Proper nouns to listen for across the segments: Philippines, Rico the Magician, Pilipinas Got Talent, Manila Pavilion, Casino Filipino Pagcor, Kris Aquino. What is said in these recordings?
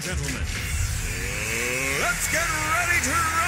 and gentlemen, let's get ready to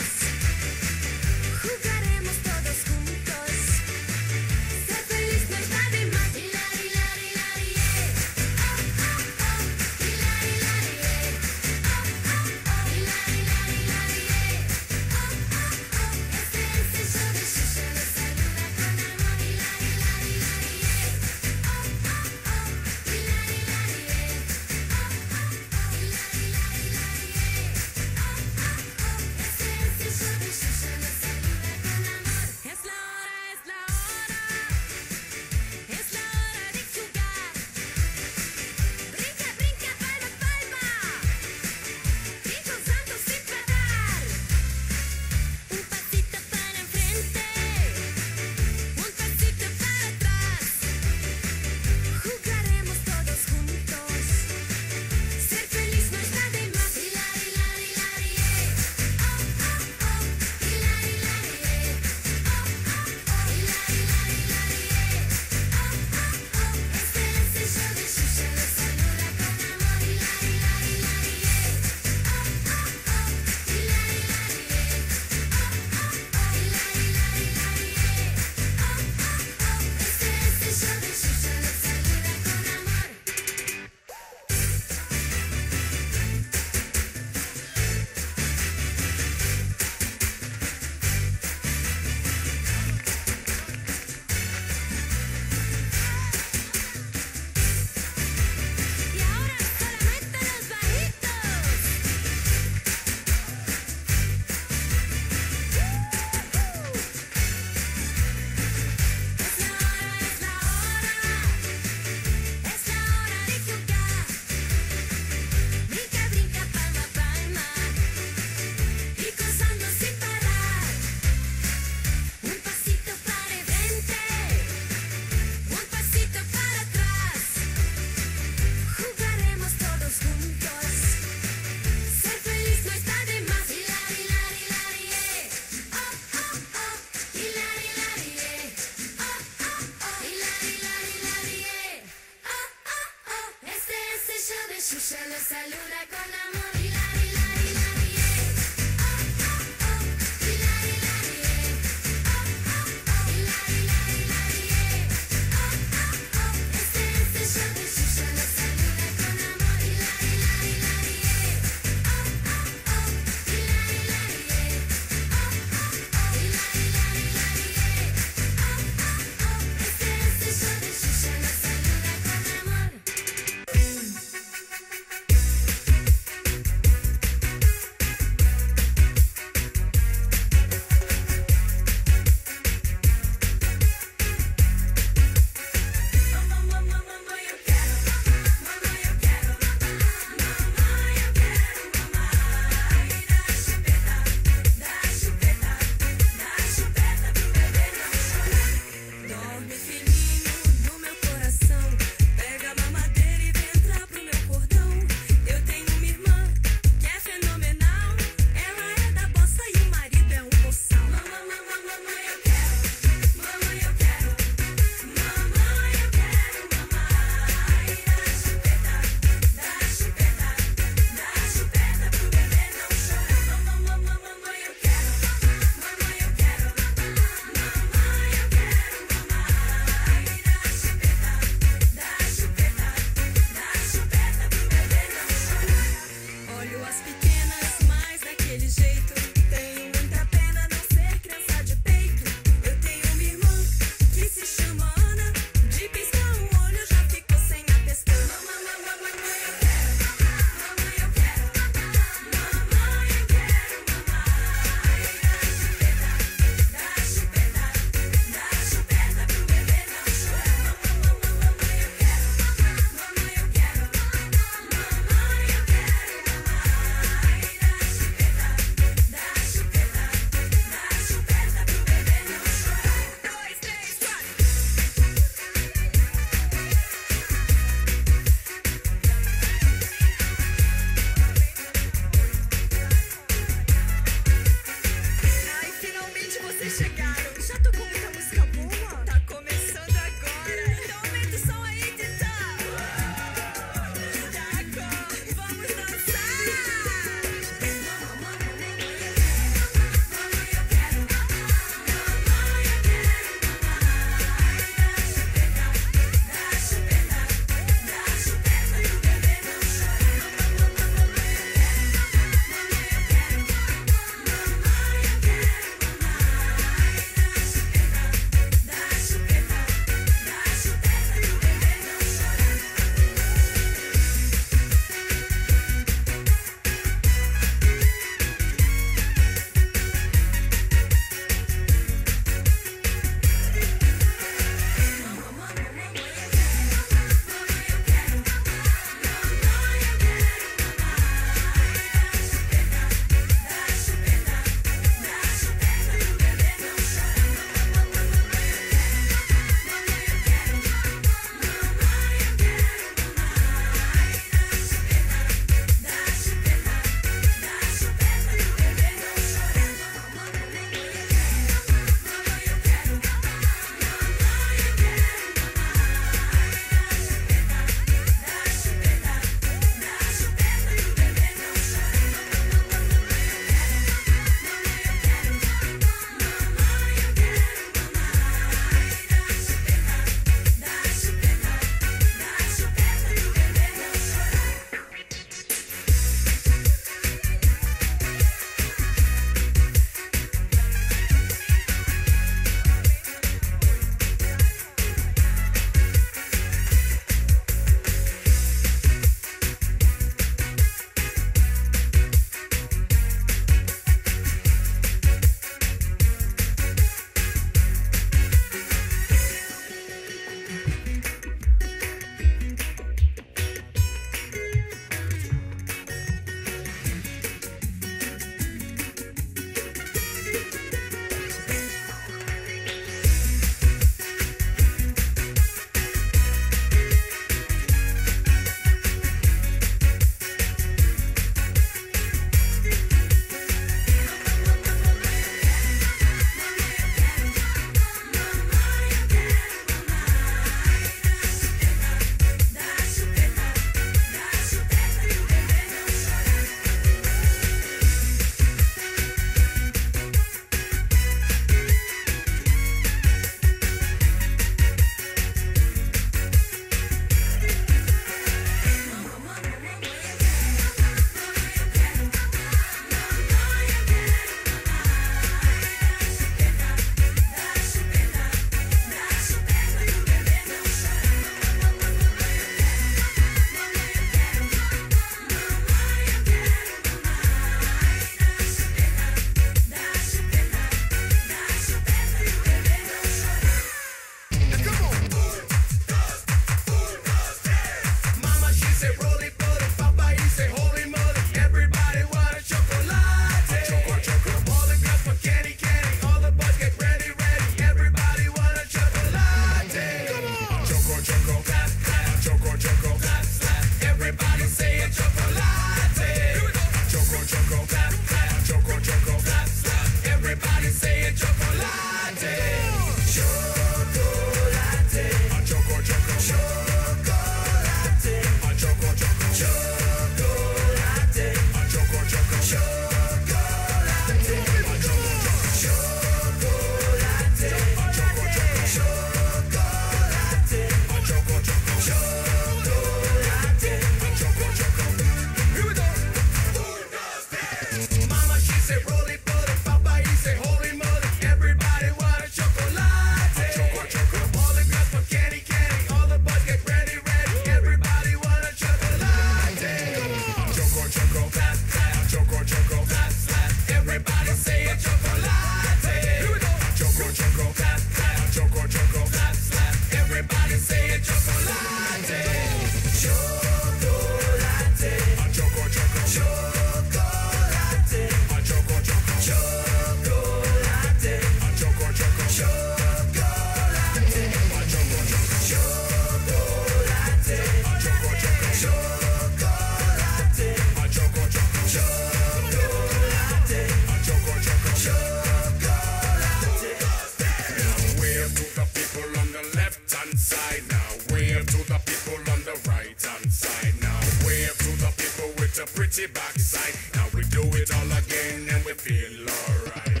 side now. Wave to the people on the right hand side now. Wave to the people with a pretty backside. Now we do it all again and we feel alright.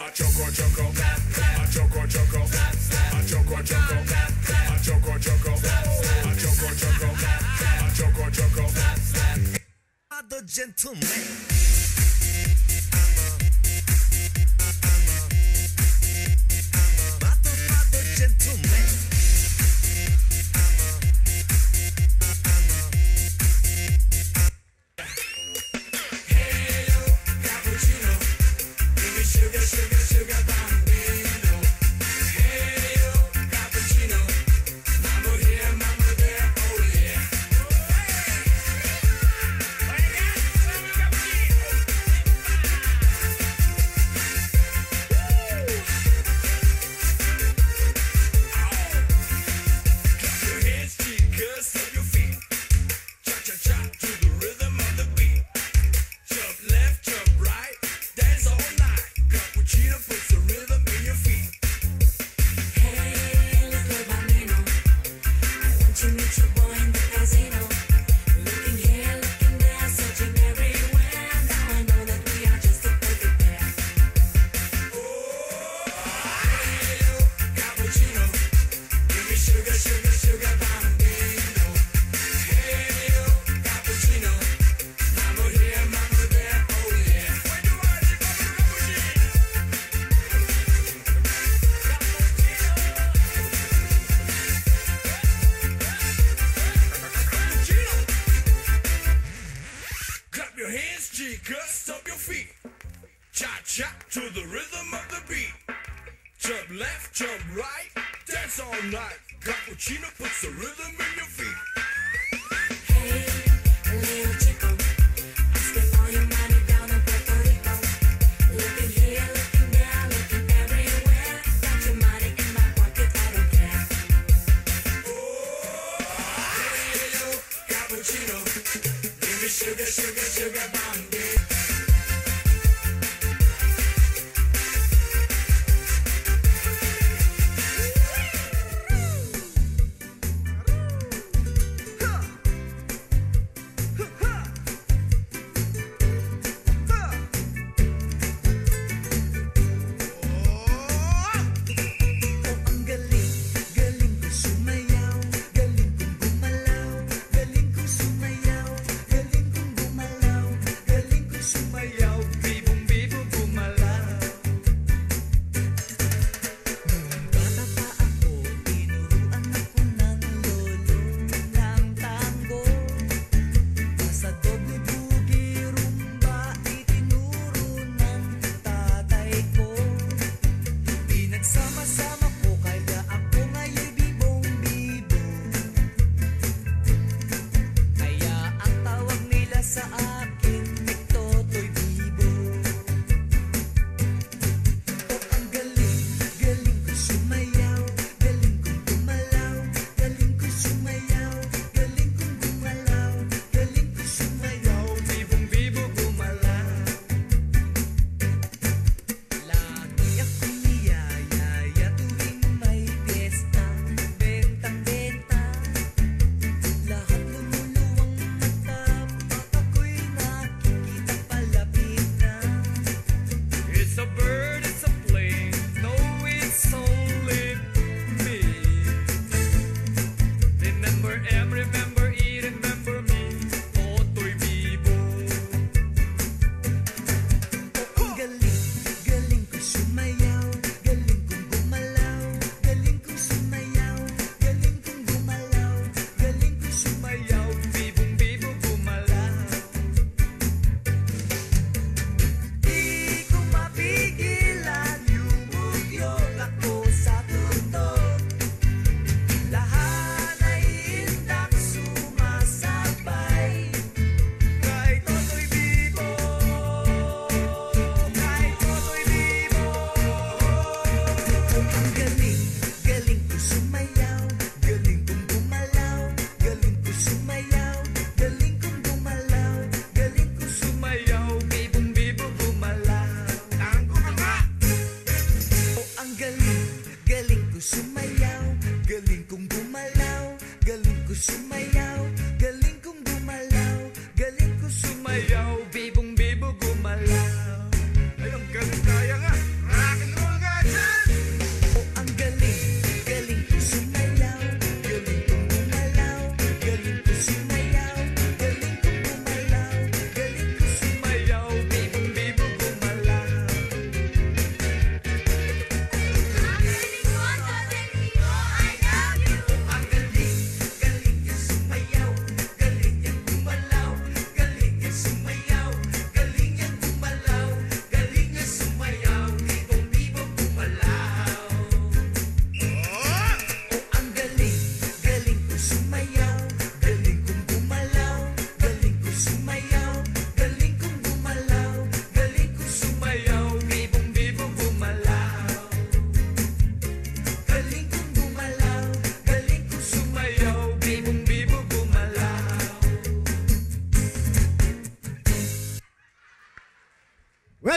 A choco choco, a choco choco, a choco choco, a choco choco, a choco choco, a choco choco. The gentleman.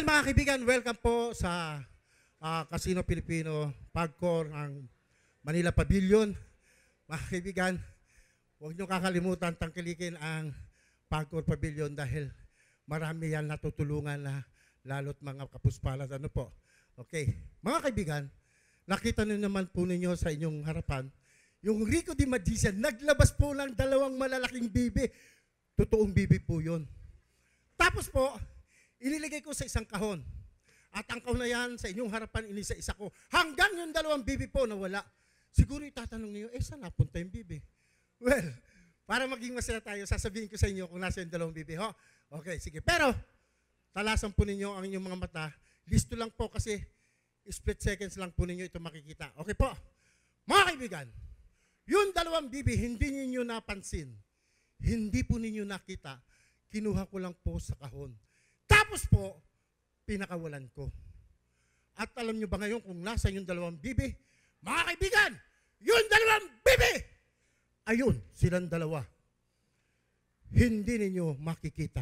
Well, mga kaibigan, welcome po sa Casino Filipino Pagcor ng Manila Pavilion. Mga kaibigan, huwag niyong kakalimutan tangkilikin ang Pagcor Pavilion dahil marami yan natutulungan na lalo't mga kapuspalad. Ano po? Okay. Mga kaibigan, nakita niyo naman po ninyo sa inyong harapan, yung Rico the Magician, naglabas po ng dalawang malalaking bibi. Totoong bibi po yun. Tapos po, iniligay ko sa isang kahon. At ang kahon na yan, sa inyong harapan, inisa-isa ko. Hanggang yung dalawang bibi po nawala. Siguro itatanong niyo, eh, saan napunta yung bibi? Well, para maging masaya tayo, sasabihin ko sa inyo kung nasa yung dalawang bibi. Ho? Okay, sige. Pero, talasan po ninyo ang inyong mga mata. Listo lang po kasi split seconds lang po ninyo ito makikita. Okay po. Mga kaibigan, yung dalawang bibi, hindi ninyo napansin. Hindi po ninyo nakita. Kinuha ko lang po sa kahon. Tapos po, pinakawalan ko. At alam nyo ba ngayon kung nasa yung dalawang bibi? Mga kaibigan, yung dalawang bibi! Ayun, silang dalawa. Hindi ninyo makikita.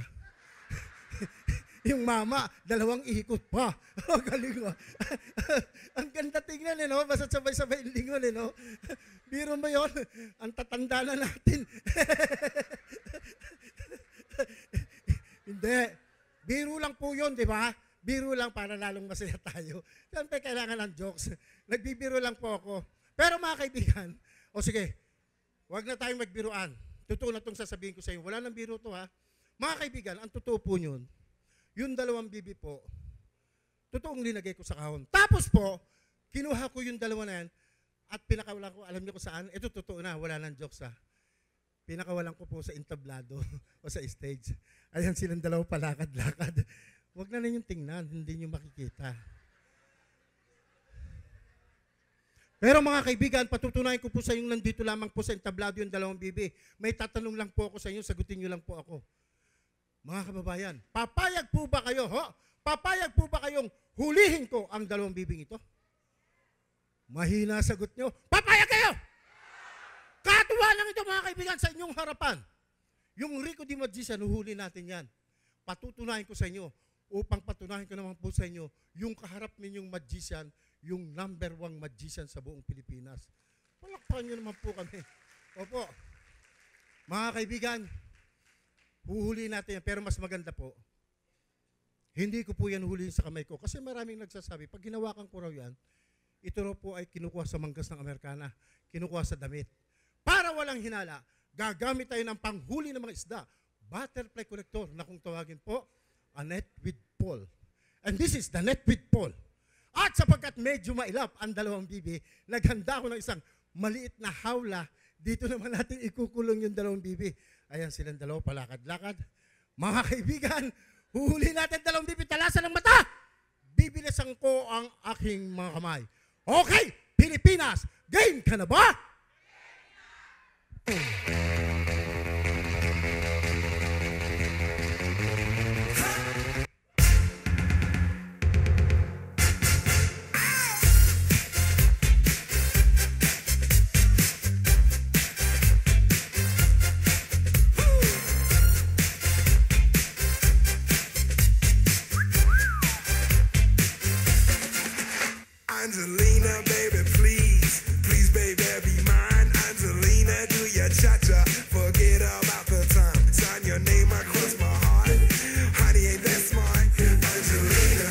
Yung mama, dalawang ihikot pa. Galing mo. Ang ganda tingnan, eh, no? Basta sabay-sabay lingon, eh, no? Biro mo yun, ang tatanda na natin. Hindi. Biro lang po yun, di ba? Biro lang para lalong masaya tayo. Siyempre, kailangan ng jokes. Nagbibiro lang po ako. Pero mga kaibigan, o sige, huwag na tayong magbiruan. Totoo na itong sasabihin ko sa inyo. Wala nang biro to, ha? Mga kaibigan, ang totoo po yun, yung dalawang bibi po, totoong linagay ko sa kahon. Tapos po, kinuha ko yung dalawa na yan at pinakawalan ko, alam niyo ko saan? Ito totoo na, wala nang jokes, ha? Pinakawalan ko po sa entablado o sa stage. Ayan silang dalawa palakad-lakad. Huwag na ninyong tingnan, hindi niyo makikita. Pero mga kaibigan, patutunayan ko po sa inyo nandito lamang po sa entablado yung dalawang bibi. May tatanong lang po ako sa inyo, sagutin niyo lang po ako. Mga kababayan, papayag po ba kayo? Ho? Papayag po ba kayong hulihin ko ang dalawang bibing ito? Mahina sagot niyo. Papayag kayo! Katuwa lang ito mga kaibigan sa inyong harapan. Yung Rico the Magician, nuhuli natin yan. Patutunayan ko sa inyo, upang patunayan ko naman po sa inyo, yung kaharap ninyong magician, yung #1 magician sa buong Pilipinas. Palakpakan nyo naman po kami. Opo. Mga kaibigan, huhuli natin yan. Pero mas maganda po, hindi ko po yan huhulihin sa kamay ko. Kasi maraming nagsasabi, pag ginawakan ko raw yan, ito raw po ay kinukuha sa manggas ng Amerikana, kinukuha sa damit. Para walang hinala, gagamit tayo ng panghuli ng mga isda, butterfly collector na kung tawagin po, a net with pole. And this is the net with pole. At sapagkat medyo mailap ang dalawang bibi, naghanda ko ng isang maliit na hawla, dito naman natin ikukulong yung dalawang bibi. Ayan silang dalawa, palakad-lakad. Mga kaibigan, huhuli natin dalawang bibi, talasan ng mata! Bibilisan ko ang aking mga kamay. Okay, Pilipinas, game ka na ba? Angelina, baby, please, please, baby, be mine. Angelina, do your cha-cha, forget about the time. Sign your name across my heart. Honey, ain't that smart? Angelina,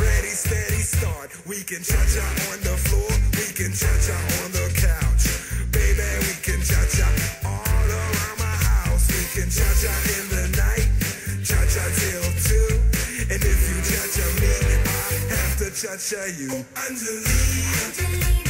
ready, steady, start. We can cha-cha on the floor, we can cha-cha on the couch. Baby, we can cha-cha all around my house. We can cha-cha in the night, cha-cha till 2. And if you cha-cha me, I have to cha-cha you. Oh, Angelina, Angelina.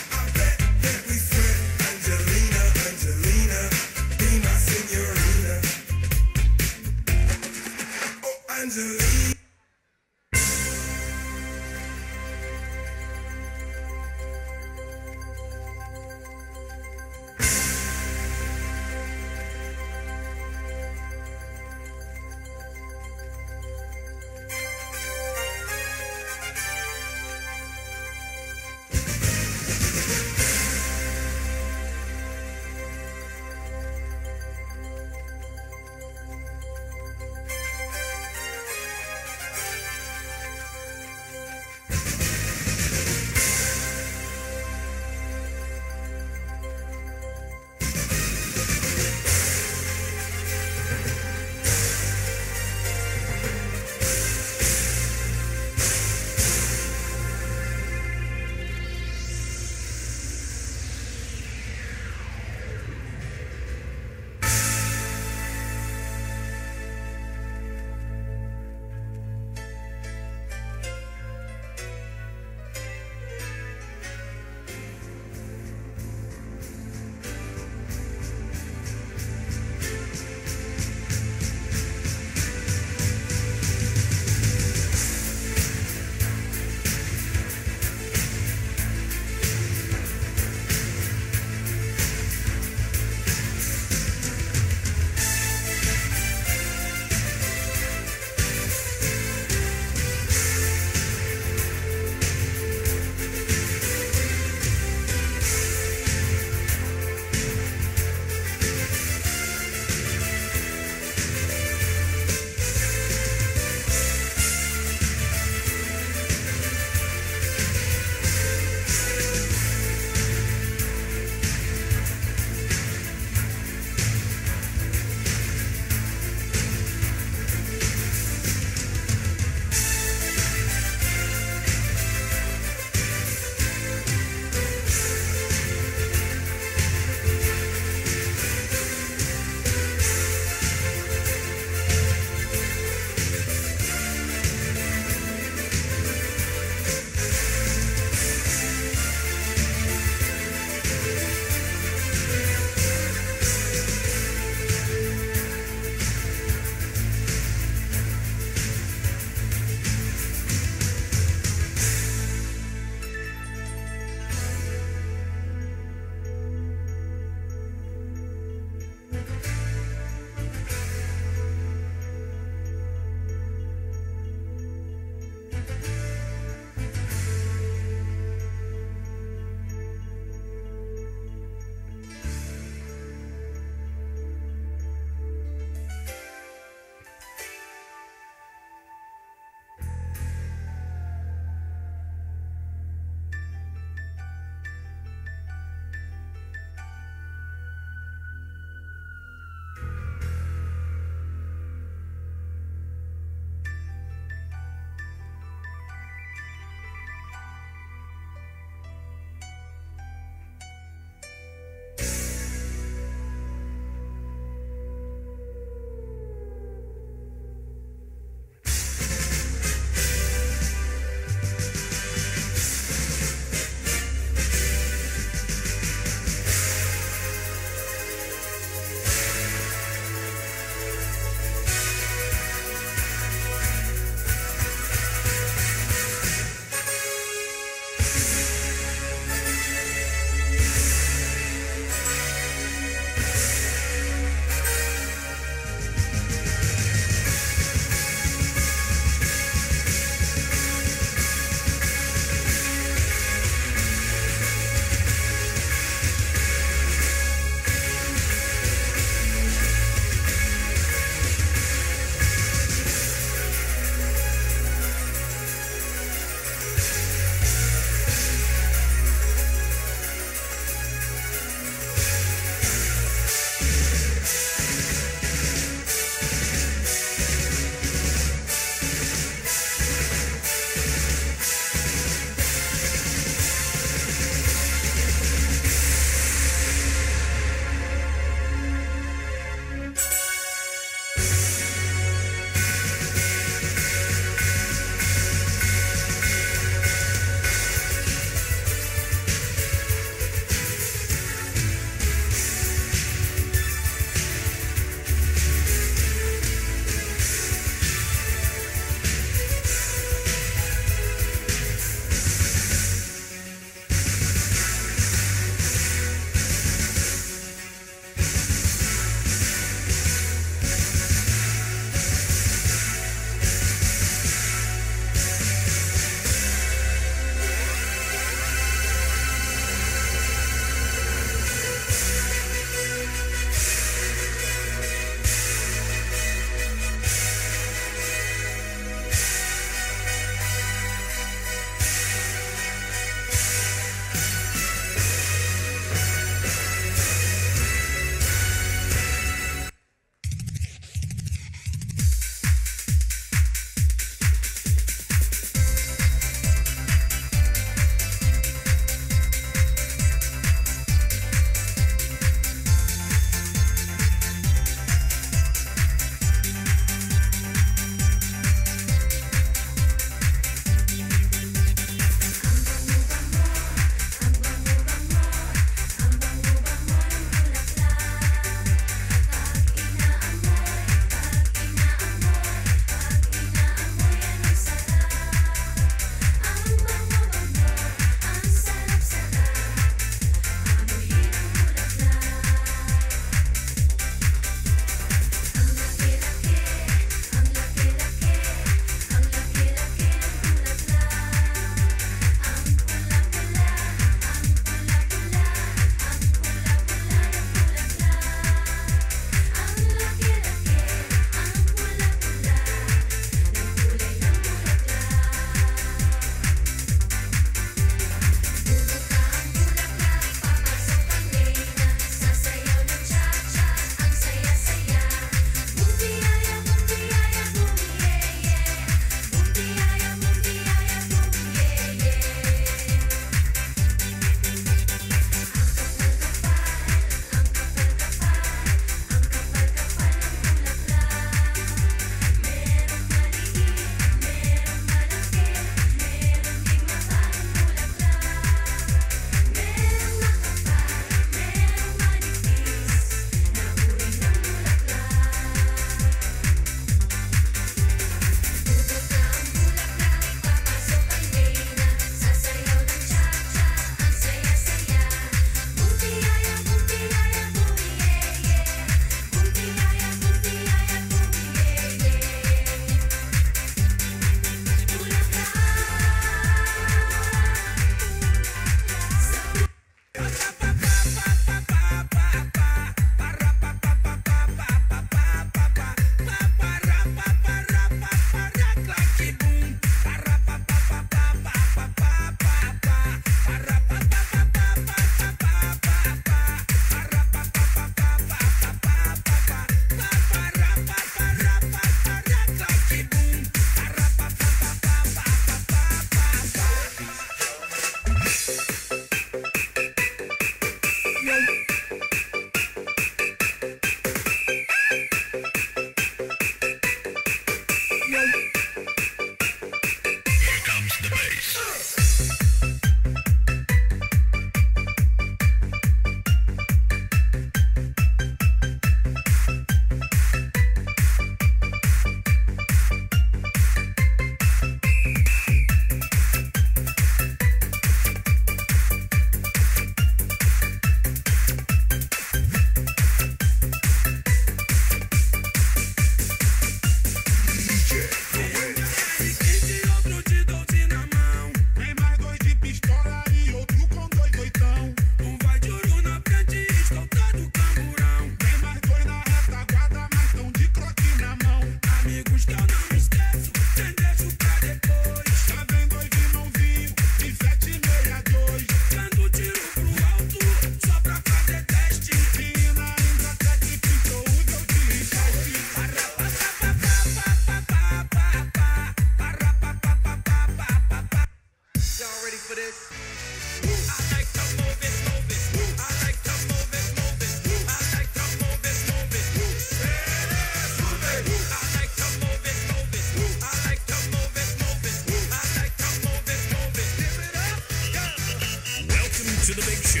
Show.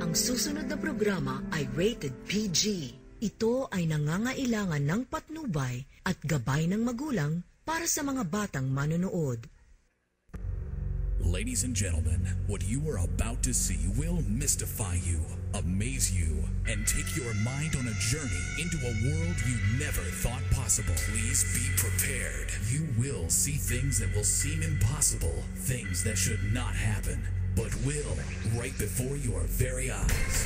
Ang susunod na programa ay rated PG. Ito ay nangangailangan ng patnubay at gabay ng magulang para sa mga batang manonood. Ladies and gentlemen, what you are about to see will mystify you, amaze you, and take your mind on a journey into a world you never thought possible. Please be prepared. You will see things that will seem impossible, things that should not happen, but will, right before your very eyes.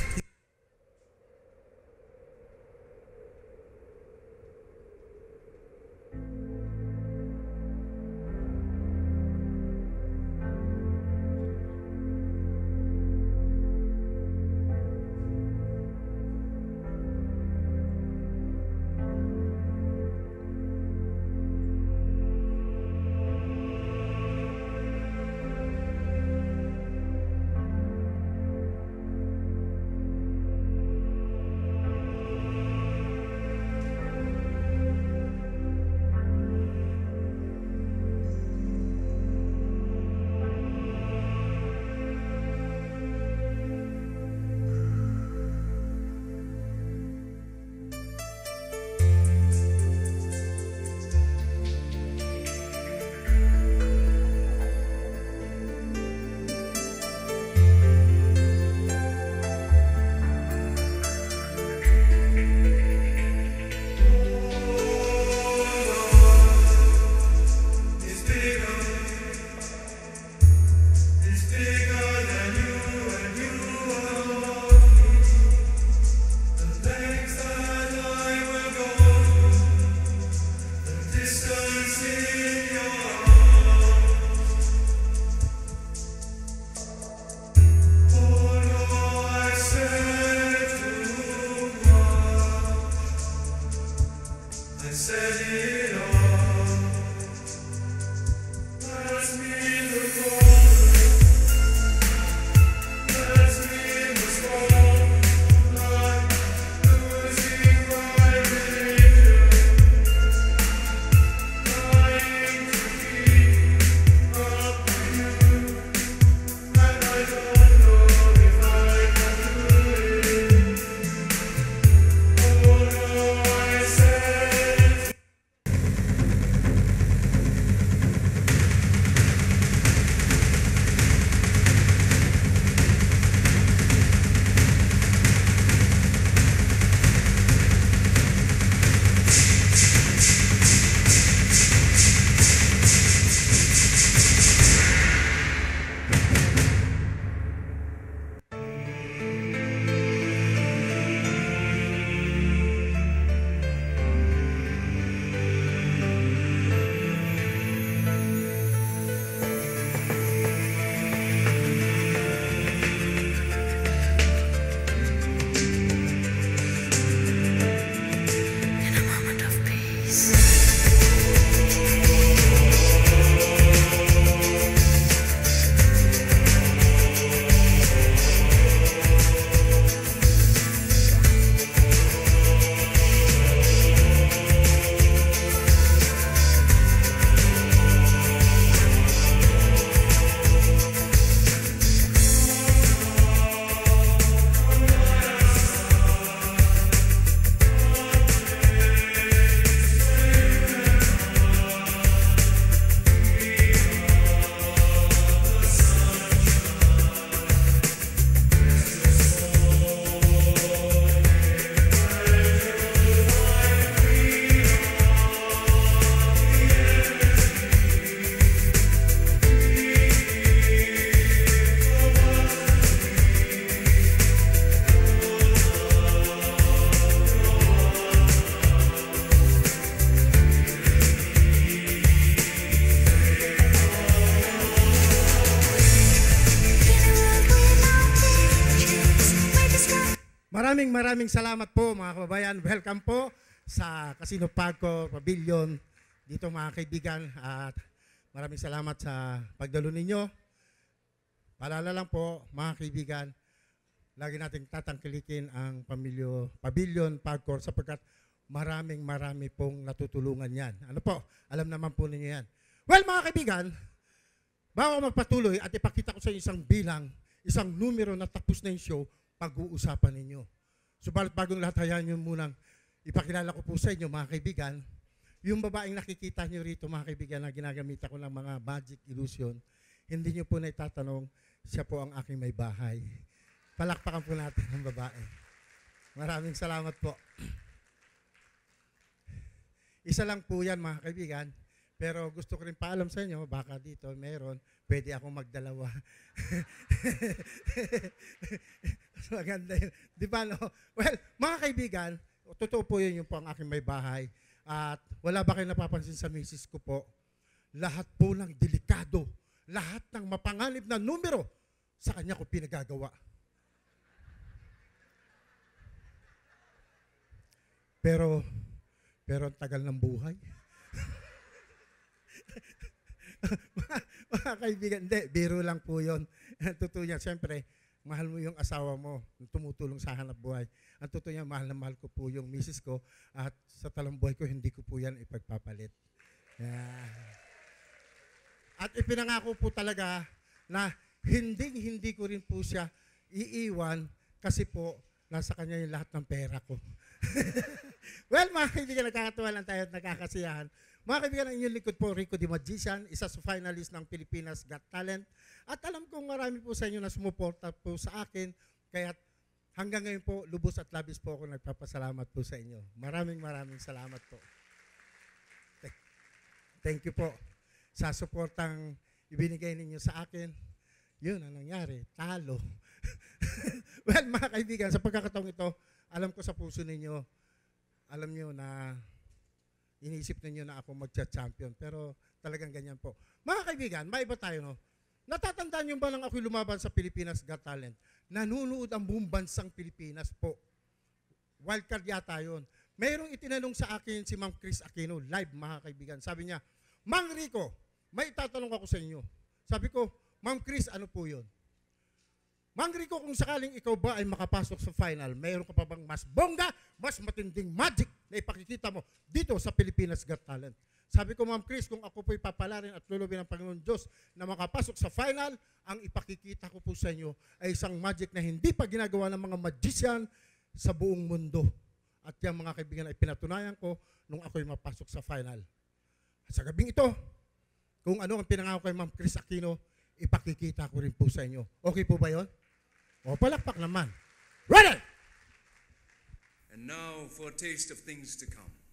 Maraming salamat po mga kababayan. Welcome po sa Casino Pagcor Pavilion dito mga kaibigan, at maraming salamat sa pagdalo ninyo. Paalala lang po mga kaibigan, lagi nating tatangkilikin ang Pavilion Pagcor sapagkat maraming pong natutulungan yan. Ano po, alam naman po ninyo yan. Well, mga kaibigan, bago magpatuloy at ipakita ko sa inyo isang bilang, isang numero na tapos na yung show, pag-uusapan ninyo. So, bagong lahat, hayaan nyo munang ipakilala ko po sa inyo, mga kaibigan, yung babaeng nakikita nyo rito, mga kaibigan, na ginagamit ako ng mga magic illusion, hindi nyo po na itatanong, siya po ang aking may bahay. Palakpakan po natin ang babae. Maraming salamat po. Isa lang po yan, mga kaibigan, pero gusto ko rin paalam sa inyo, baka dito meron, pwede akong magdalawa. Maganda yun. Di ba, no? Well, mga kaibigan, totoo po yun, yung po ang aking may bahay. At wala ba kayo napapansin sa misis ko po? Lahat po ng delikado, lahat ng mapanganib na numero sa kanya ko pinagagawa. Pero ang tagal ng buhay. Mga kaibigan, hindi, biro lang po yun. Totoo niya, siyempre, mahal mo yung asawa mo, tumutulong sa hanap buhay. Ang totoo niya, mahal na mahal ko po yung misis ko at sa talambuhay ko, hindi ko po yan ipagpapalit. Yeah. At ipinangako po talaga na hindi ko rin po siya iiwan kasi po nasa kanya yung lahat ng pera ko. Well, mga kaibigan, nakakatuwa lang tayo at nakakasiyahan. Mga kaibigan, ang inyong likod po, Rico the Magician, isa sa finalist ng Pilipinas Got Talent. At alam kong marami po sa inyo na sumuporta po sa akin. Kaya hanggang ngayon po, lubos at labis po ako nagpapasalamat po sa inyo. Maraming salamat po. Thank you po sa suportang ibinigay ninyo sa akin. Yun ang nangyari, talo. Well, mga kaibigan, sa pagkakataong ito, alam ko sa puso ninyo, alam nyo na iniisip ninyo na ako magcha-champion. Pero talagang ganyan po. Mga kaibigan, maiba tayo, no? Natatandaan nyo ba nang ako'y lumaban sa Pilipinas Got Talent? Nanunood ang buong bansang Pilipinas po. Wildcard yata yun. Mayroong itinanong sa akin si Ma'am Kris Aquino, live, mga kaibigan. Sabi niya, Mang Rico, may itatanong ako sa inyo. Sabi ko, Ma'am Kris, ano po yun? Mang Rico, kung sakaling ikaw ba ay makapasok sa final, mayroon ka pa bang mas bongga, mas matinding magic na ipakikita mo dito sa Pilipinas Got Talent? Sabi ko, Ma'am Kris, kung ako po'y papalarin at lulubin ng Panginoon Diyos na makapasok sa final, ang ipakikita ko po sa inyo ay isang magic na hindi pa ginagawa ng mga magician sa buong mundo. At yung mga kaibigan ay pinatunayan ko nung ako'y mapasok sa final. At sa gabing ito, kung ano ang pinangako kay Ma'am Kris Aquino, ipakikita ko rin po sa inyo. Okay po ba yun? O, palakpak naman. Ready! And now for a taste of things to come.